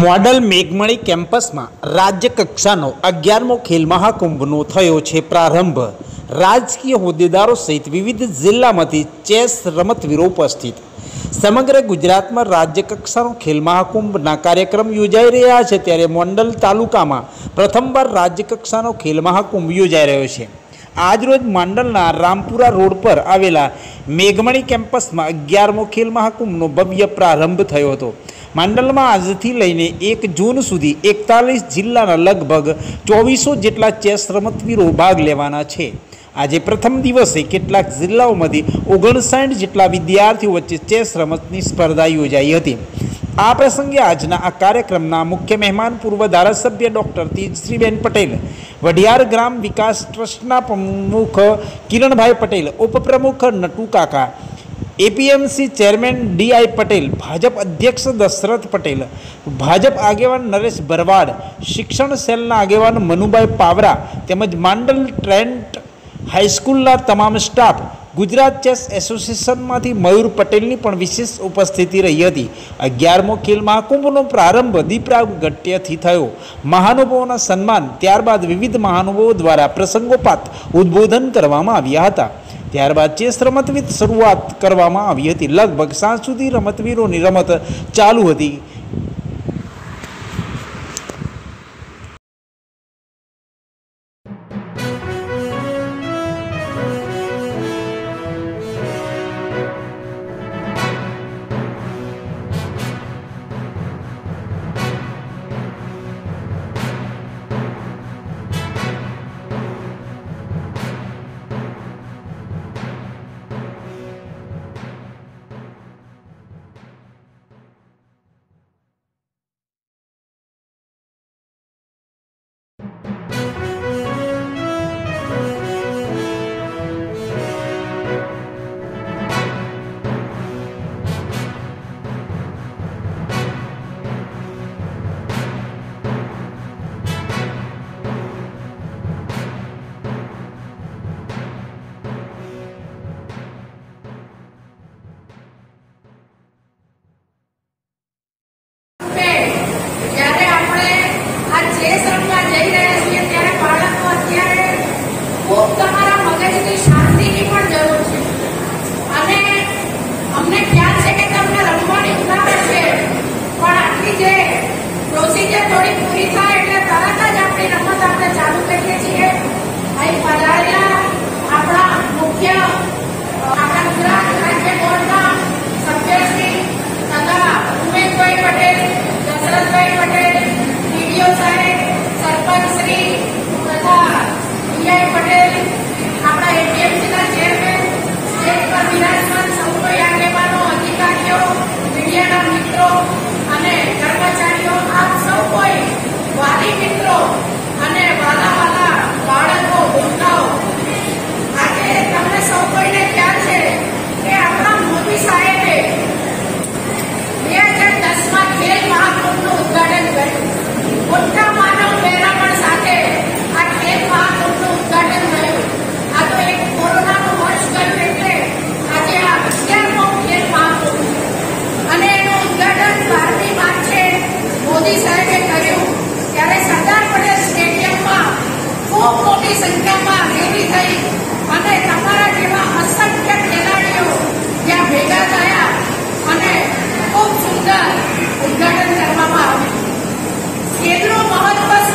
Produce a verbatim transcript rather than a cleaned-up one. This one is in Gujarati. મોડલ મેઘમણી કેમ્પસમાં રાજ્ય કક્ષાનો અગિયારમો ખેલ મહાકુંભનો થયો છે પ્રારંભ। રાજકીય હોદ્દેદારો સહિત વિવિધ જિલ્લામાંથી ચેસ રમતવીરો ઉપસ્થિત। સમગ્ર ગુજરાતમાં રાજ્ય કક્ષાનો ખેલ મહાકુંભના કાર્યક્રમ યોજાઈ રહ્યા છે, ત્યારે મોડલ તાલુકામાં પ્રથમવાર રાજ્ય કક્ષાનો ખેલ મહાકુંભ યોજાઈ રહ્યો છે। આજરોજ માંડલના રામપુરા રોડ પર આવેલા મેઘમણી કેમ્પસમાં અગિયારમો ખેલ મહાકુંભનો ભવ્ય પ્રારંભ થયો હતો। માંડલ में आज थी लईने एक जून सुधी एकतालीस जिल्ला लगभग चौबीसो जेटला चेस रमतवीरो भाग लेवाना छे। आज प्रथम दिवसे केटलाक जिल्लाओमांथी ઓગણસાઠ जेटला विद्यार्थीओ वच्चे चेस रमतनी स्पर्धा योजाई हती। आ प्रसंगे आजना आ कार्यक्रमना मुख्य मेहमान पूर्व धारासभ्य डॉक्टर तेजश्रीबेन पटेल, वढियार ग्राम विकास ट्रस्टना प्रमुख किरणभाई पटेल, उपप्रमुख नटू काका, APMC chairman D I Patel, Bhajap अध्यक्ष दशरथ पटेल, भाजप आगेवान नरेश भरवाड, शिक्षण सेलना आगेवान मनुभाई पावरा તેમજ માંડલ ટ્રેન્ટ હાઈસ્કૂલના તમામ સ્ટાફ, ગુજરાત ચેસ એસોસિએશનમાંથી મયુર પટેલની પણ વિશેષ ઉપસ્થિતિ રહી હતી। અગિયારમો ખેલ મહાકુંભનો પ્રારંભ દીપરાગ ગટ્યથી થયો। મહાનુભાવોના સન્માન, ત્યારબાદ વિવિધ મહાનુભાવો દ્વારા પ્રસંગોપાત ઉદ્બોધન કરવામાં આવ્યા હતા। ત્યારબાદ ચેસ રમતવીર શરૂઆત કરવામાં આવી હતી। લગભગ સાંજ સુધી રમતવીરોની રમત ચાલુ હતી। उद्घाटन करवामां आव्युं। केन्द्रनो महत्व